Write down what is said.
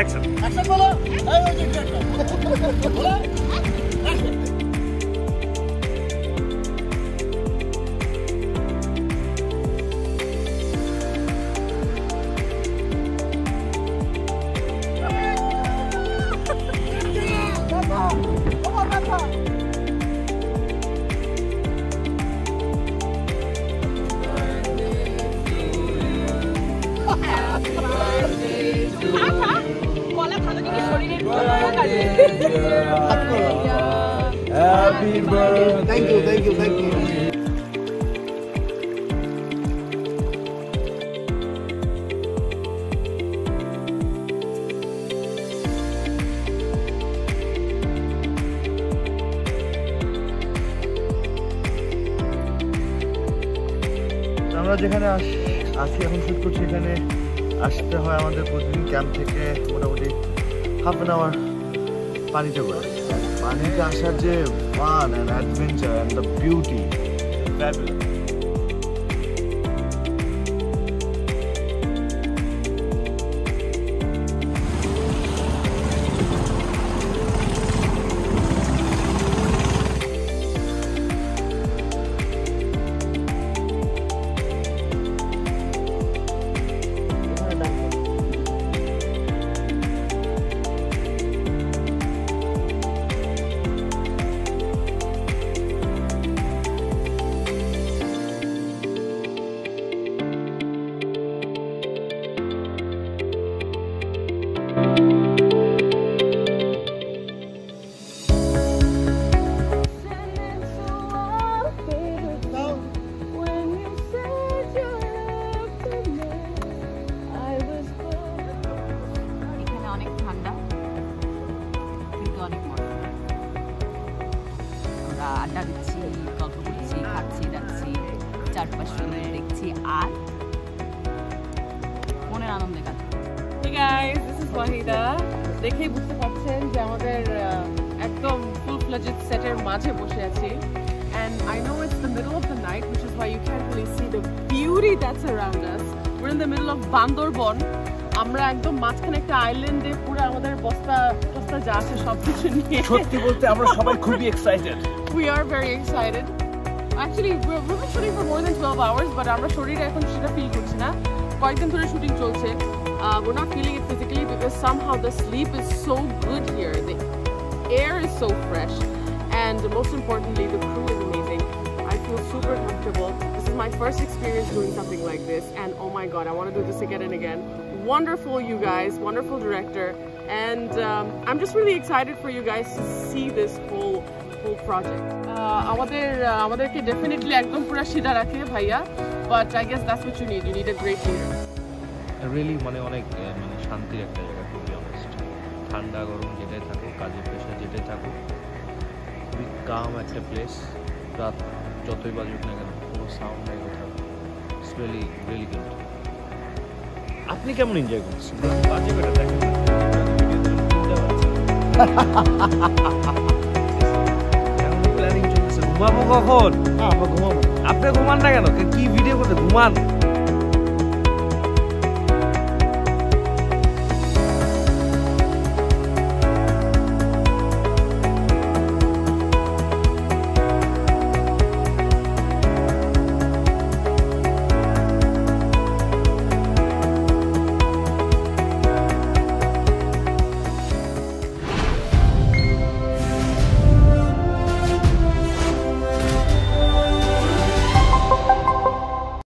Action. Action, bolo. I will get action. Bolo. Action. Happy birthday. Thank you, thank you, thank you. আমরা যেখানে আছি এখন shoot করছি এখানে আসতে হয় আমাদের প্রতিদিন ক্যাম্প থেকে মোটামুটি half an hour পানিতে ঘোরা। পানিতে আসার যে fun and adventure and the beauty, fabulous. Hey guys, this is Wahida. Dekhe bujhte parchen je amader ekdom full-fledged setter majhe boshe achi, and I know it's the middle of the night, which is why you can't really see the beauty that's around us. We're in the middle of Bandorbon. আমরা একদম মাঝখানে একটা আইল্যান্ডে পুরো আমাদের বস্তা বস্তা যা আছে সবকিছু নিয়ে সত্যি বলতে আমরা সবাই খুবই excited. We are very excited. Actually, we've been shooting for more than 12 hours, but আমরা শরীরে এখন সেটা ফিল করছি না. কয়েকদিন ধরে শুটিং চলছে. We're not feeling it physically because somehow the sleep is so good here. The air is so fresh, and most importantly, the crew is amazing. I feel super comfortable. This is my first experience doing something like this, and oh my god, I want to do this again and again. Wonderful, you guys. Wonderful director, and I'm just really excited for you guys to see this whole project. Amaderke definitely ekdom pura shida rakhe bhaiya, but I guess that's what you need. You need a great leader. Really mane shantir ekta jaga, to be honest. Thanda gorom jetai thakuk, kajer pressure jetai thakuk, খুবই calm একটা place. রাত যতই বাজুক না কেন কোনো sound নাই কোথাও. It's really really good. আপনি কেমন এনজয় করছেন? বাজে বেটা দেখেন প্ল্যানিং চলছে ঘুমাবো কখন? ঘুমাবো। আপনি ঘুমান না কেন? কি ভিডিও করতে ঘুমান?